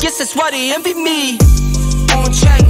Guess that's why they envy me. On track.